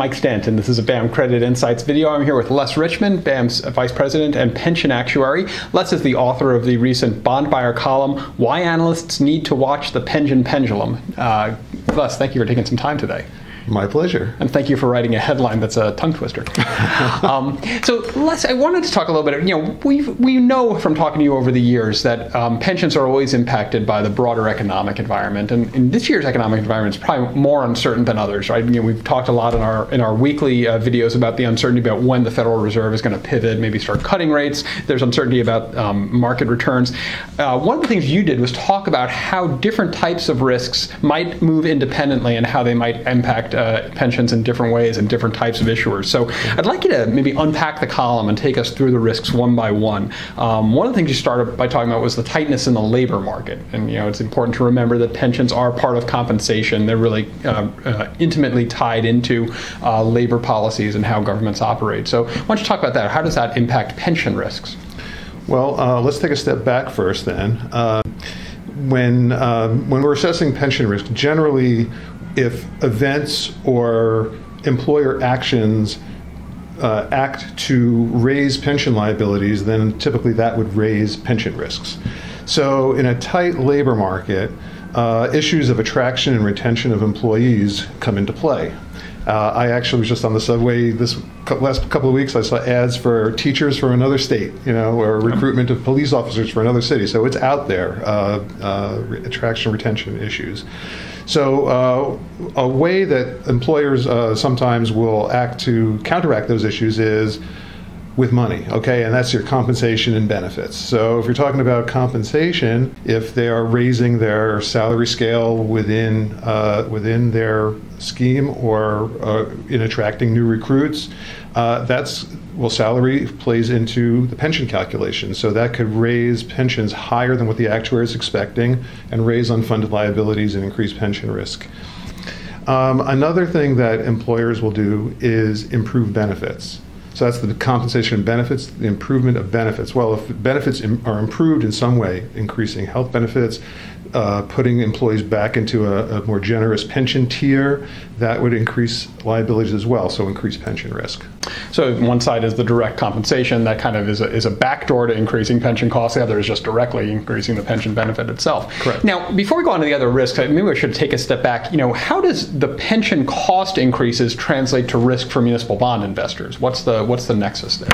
I'm Mike Stanton. This is a BAM Credit Insights video. I'm here with Les Richmond, BAM's Vice President and Pension Actuary. Les is the author of the recent Bond Buyer column, Why Analysts Need to Watch the Pension Pendulum. Les, thank you for taking some time today. My pleasure. And thank you for writing a headline that's a tongue twister. So Les, I wanted to talk a little bit, we know from talking to you over the years that pensions are always impacted by the broader economic environment. And this year's economic environment is probably more uncertain than others, right? We've talked a lot in our weekly videos about the uncertainty about when the Federal Reserve is going to pivot, maybe start cutting rates. There's uncertainty about market returns. One of the things you did was talk about how different types of risks might move independently and how they might impact pensions in different ways and different types of issuers. So I'd like you to maybe unpack the column and take us through the risks one by one. One of the things you started by talking about was the tightness in the labor market. And it's important to remember that pensions are part of compensation. They're really intimately tied into labor policies and how governments operate. So why don't you talk about that? How does that impact pension risks? Well, let's take a step back first then. When we're assessing pension risk, generally, if events or employer actions act to raise pension liabilities, then typically that would raise pension risks. So in a tight labor market, issues of attraction and retention of employees come into play. I actually was just on the subway this last couple of weeks. I saw ads for teachers from another state, or recruitment of police officers for another city. So it's out there, attraction, retention issues. So a way that employers sometimes will act to counteract those issues is with money, okay? And that's your compensation and benefits. So if you're talking about compensation, if they are raising their salary scale within their scheme or in attracting new recruits, salary plays into the pension calculation. So that could raise pensions higher than what the actuary is expecting and raise unfunded liabilities and increase pension risk. Another thing that employers will do is improve benefits. So that's the compensation benefits, the improvement of benefits. Well, if benefits are improved in some way, increasing health benefits, putting employees back into a more generous pension tier, that would increase liabilities as well, so increase pension risk. So one side is the direct compensation. That kind of is a backdoor to increasing pension costs. The other is just directly increasing the pension benefit itself. Correct. Now, before we go on to the other risks, maybe we should take a step back. How does the pension cost increases translate to risk for municipal bond investors? What's the nexus there?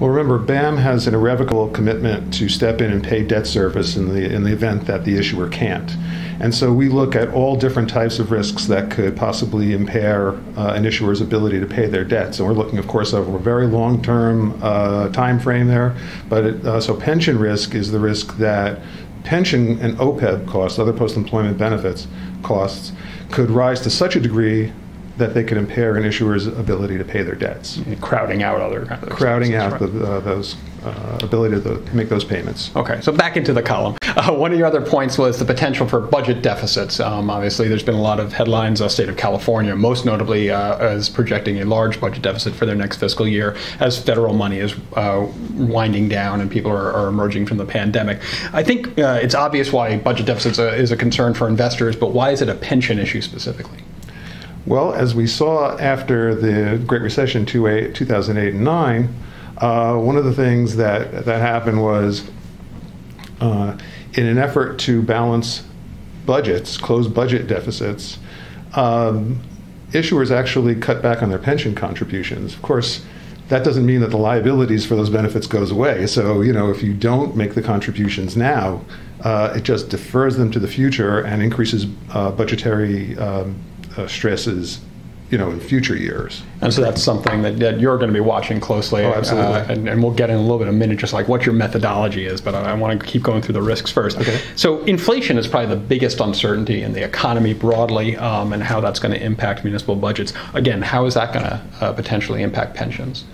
Well, remember, BAM has an irrevocable commitment to step in and pay debt service in the event that the issuer can't. And so we look at all different types of risks that could possibly impair an issuer's ability to pay their debts. And we're looking, of course, over a very long-term time frame there. But so pension risk is the risk that pension and OPEB costs, other post-employment benefits costs, could rise to such a degree that they could impair an issuer's ability to pay their debts. Crowding out other kind of crowding out right. those ability to make those payments. Okay, so back into the column. One of your other points was the potential for budget deficits. Obviously, there's been a lot of headlines. The state of California, most notably, is projecting a large budget deficit for their next fiscal year as federal money is winding down and people are emerging from the pandemic. I think it's obvious why budget deficits is a concern for investors, but why is it a pension issue specifically? Well, as we saw after the Great Recession 2008 and 2009, one of the things that happened was in an effort to balance budgets, close budget deficits, issuers actually cut back on their pension contributions. Of course, that doesn't mean that the liabilities for those benefits goes away. So, if you don't make the contributions now, it just defers them to the future and increases budgetary stresses, in future years. And so that's something that you're going to be watching closely. Oh, absolutely. And we'll get in a little bit in a minute, just like what your methodology is, but I want to keep going through the risks first. Okay. So inflation is probably the biggest uncertainty in the economy broadly, and how that's going to impact municipal budgets. Again, how is that going to potentially impact pensions?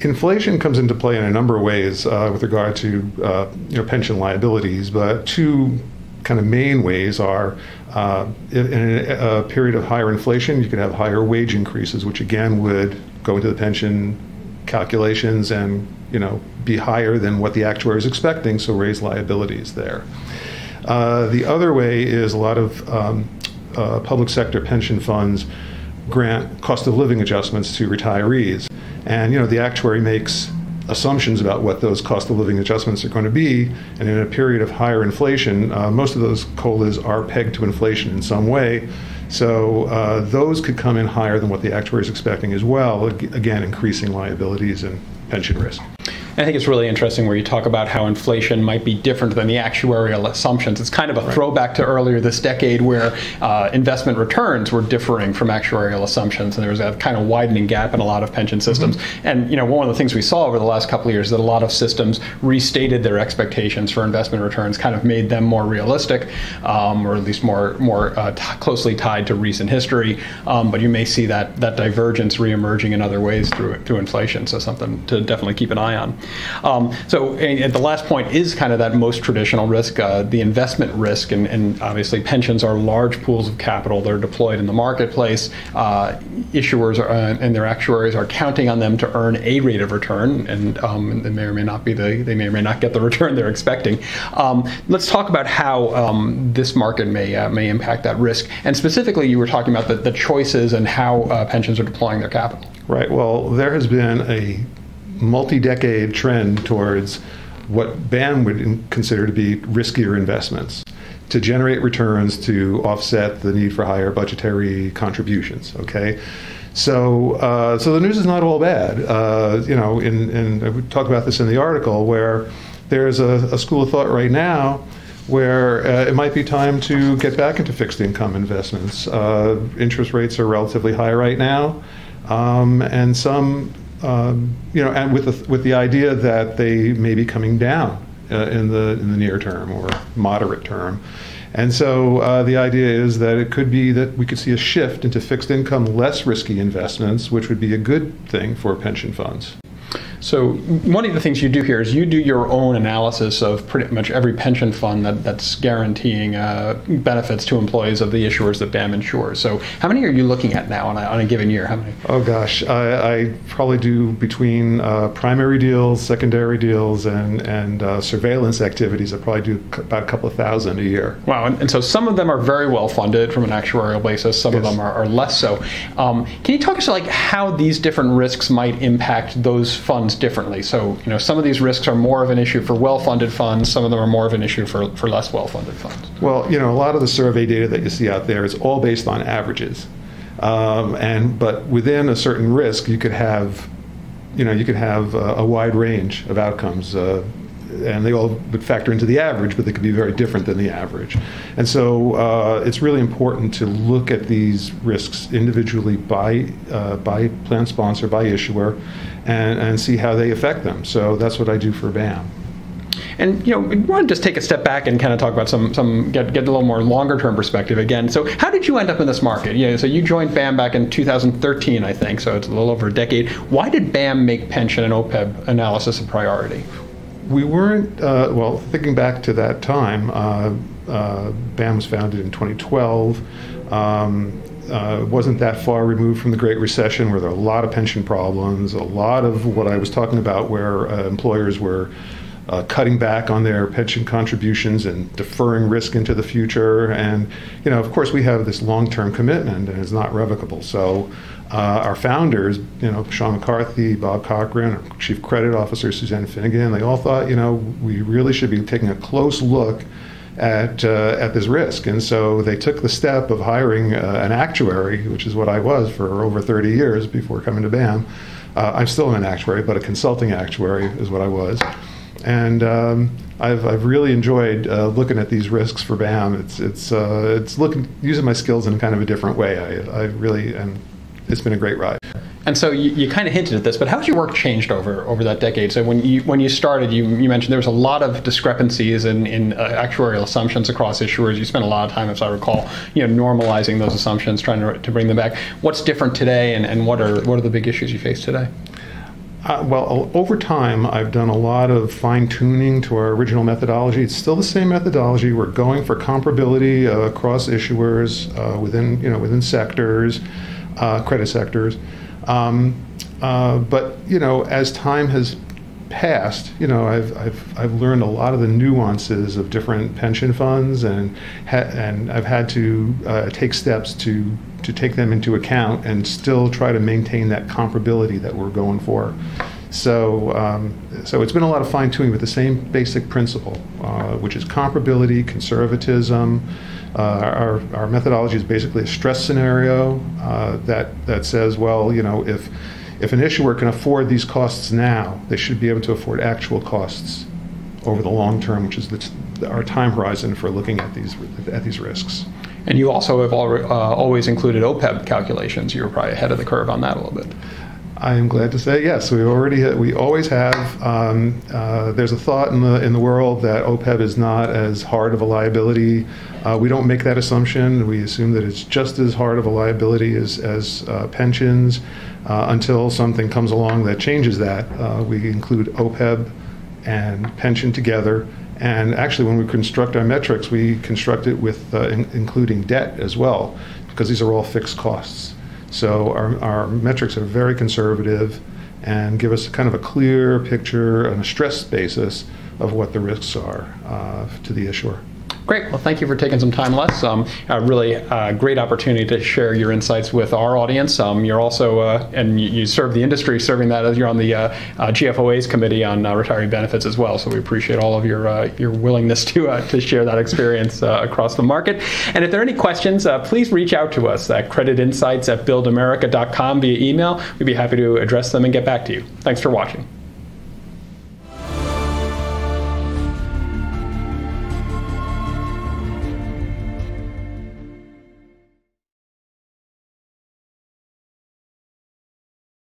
Inflation comes into play in a number of ways with regard to pension liabilities, but two kind of main ways are in a period of higher inflation, you could have higher wage increases, which again would go into the pension calculations and be higher than what the actuary is expecting, so raise liabilities there. The other way is a lot of public sector pension funds grant cost of living adjustments to retirees. And, you know, the actuary makes assumptions about what those cost of living adjustments are going to be, and in a period of higher inflation, most of those COLAs are pegged to inflation in some way, so those could come in higher than what the actuary is expecting as well, again increasing liabilities and pension risk. I think it's really interesting where you talk about how inflation might be different than the actuarial assumptions. It's kind of a throwback to earlier this decade where investment returns were differing from actuarial assumptions, and there was a kind of widening gap in a lot of pension systems. Mm-hmm. And you know, one of the things we saw over the last couple of years is that a lot of systems restated their expectations for investment returns, kind of made them more realistic, or at least more closely tied to recent history. But you may see that divergence reemerging in other ways through inflation. So something to definitely keep an eye on. So at the last point is kind of that most traditional risk, the investment risk, and obviously pensions are large pools of capital. They're deployed in the marketplace. Issuers and their actuaries are counting on them to earn a rate of return, and they may or may not get the return they're expecting. Let's talk about how this market may impact that risk, and specifically you were talking about the choices and how pensions are deploying their capital. Right. Well, there has been a multi-decade trend towards what BAM would consider to be riskier investments to generate returns to offset the need for higher budgetary contributions. Okay, so the news is not all bad. You know, and I would talk about this in the article where there's a school of thought right now where it might be time to get back into fixed income investments. Interest rates are relatively high right now, and some. You know, and with the idea that they may be coming down in the near term or moderate term, and so the idea is that it could be that we could see a shift into fixed income, less risky investments, which would be a good thing for pension funds. So one of the things you do here is you do your own analysis of pretty much every pension fund that's guaranteeing benefits to employees of the issuers that BAM insures. So how many are you looking at now on a given year? How many? Oh gosh, I probably do between primary deals, secondary deals, and surveillance activities. I probably do about a couple of thousand a year. Wow, and so some of them are very well funded from an actuarial basis. Some of them are less so. Can you talk us like how these different risks might impact those funds differently? So, you know, some of these risks are more of an issue for well-funded funds, some of them are more of an issue for less well-funded funds. Well, you know, a lot of the survey data that you see out there is all based on averages. But within a certain risk, you could have a wide range of outcomes. And they all would factor into the average, but they could be very different than the average. And so it's really important to look at these risks individually by plan sponsor, by issuer, and see how they affect them. So that's what I do for BAM. And, you know, we want to just take a step back and kind of talk about get a little more longer-term perspective again. So how did you end up in this market? You know, so you joined BAM back in 2013, I think, so it's a little over a decade. Why did BAM make pension and OPEB analysis a priority? We weren't, well, thinking back to that time, BAM was founded in 2012. It wasn't that far removed from the Great Recession, where there were a lot of pension problems, a lot of what I was talking about where employers were cutting back on their pension contributions and deferring risk into the future. And, you know, of course, we have this long-term commitment, and it's not revocable. So our founders, you know, Sean McCarthy, Bob Cochran, our Chief Credit Officer, Suzanne Finnegan, they all thought, you know, we really should be taking a close look at this risk. And so they took the step of hiring an actuary, which is what I was for over 30 years before coming to BAM. I'm still an actuary, but a consulting actuary is what I was. And I've really enjoyed looking at these risks for BAM. It's using my skills in kind of a different way. I really am. It's been a great ride. And so you kind of hinted at this, but how has your work changed over that decade? So when you started, you mentioned there was a lot of discrepancies in actuarial assumptions across issuers. You spent a lot of time, if I recall, you know, normalizing those assumptions, trying to bring them back. What's different today, and what are the big issues you face today? Well, over time, I've done a lot of fine-tuning to our original methodology. It's still the same methodology. We're going for comparability across issuers, within sectors, credit sectors. But you know, as time has past, you know, I've learned a lot of the nuances of different pension funds, and I've had to take steps to take them into account and still try to maintain that comparability that we're going for. So, so it's been a lot of fine-tuning with the same basic principle, which is comparability, conservatism. Our methodology is basically a stress scenario that says, well, you know, if an issuer can afford these costs now, they should be able to afford actual costs over the long term, which is our time horizon for looking at these risks. And you also have always included OPEB calculations. You were probably ahead of the curve on that a little bit. I am glad to say yes. We always have. There's a thought in the world that OPEB is not as hard of a liability. We don't make that assumption. We assume that it's just as hard of a liability as pensions until something comes along that changes that. We include OPEB and pension together. And actually, when we construct our metrics, we construct it with including debt as well, because these are all fixed costs. So our metrics are very conservative and give us kind of a clear picture on a stress basis of what the risks are to the issuer. Great. Well, thank you for taking some time, Les. A really great opportunity to share your insights with our audience. You're also, and you serve the industry, serving that as you're on the GFOA's committee on retiree benefits as well. So we appreciate all of your willingness to share that experience across the market. And if there are any questions, please reach out to us at creditinsights@buildamerica.com via email. We'd be happy to address them and get back to you. Thanks for watching.